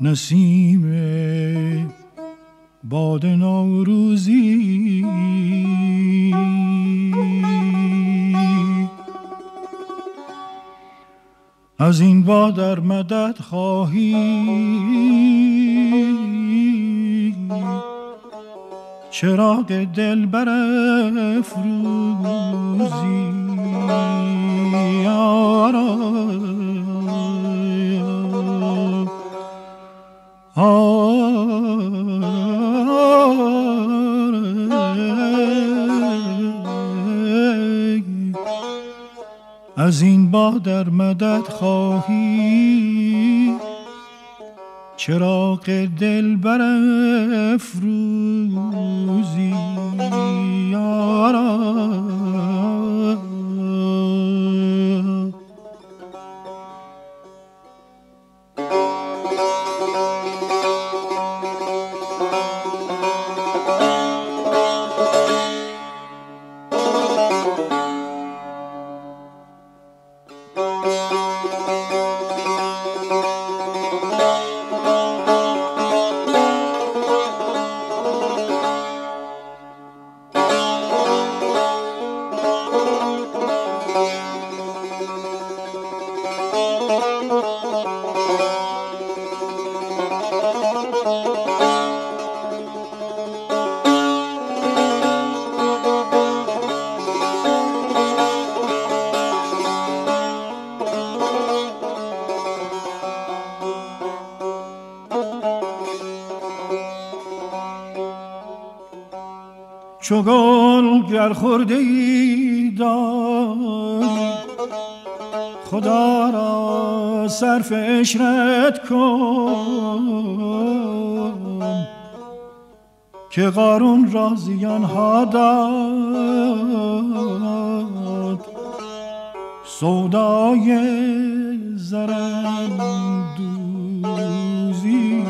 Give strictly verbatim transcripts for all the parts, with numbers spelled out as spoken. نسیم باد نوروزی از این باد در مدد خواهی چراغ دل برافروزی از این باد در مدد خواهی چراغ دل برافروزی چو گل گر خورده ای داری خدا را صرف عشرت کن که قارون را زیان ها داد سودای زرندوزی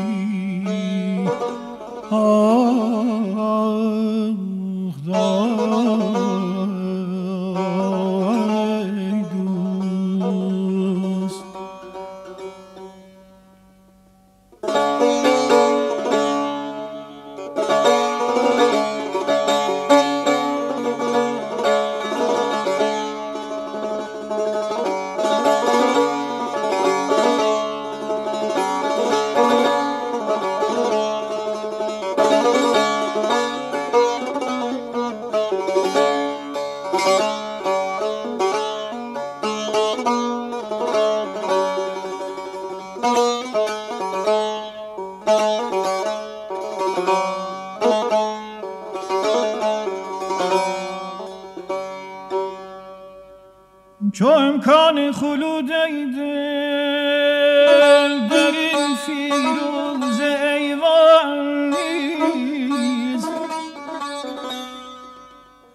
چو امکان خلود ای دل در این فیروز ایوان نیست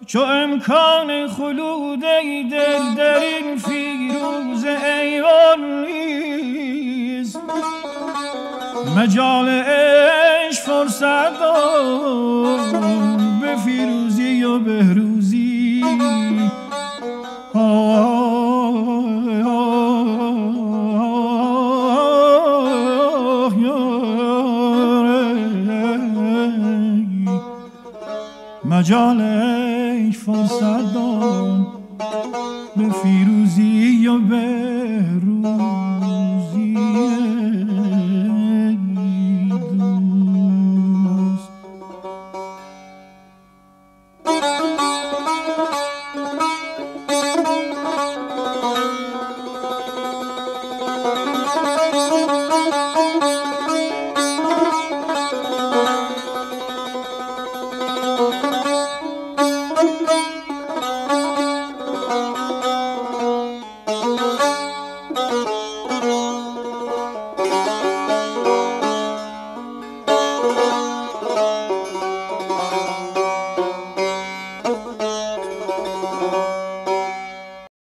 چو امکان خلود ای دل در این فیروز ایوان نیست مجال عشق فرصت دار مجالش فرصت داد به فیروزی یا بهروزی دوست. Oh,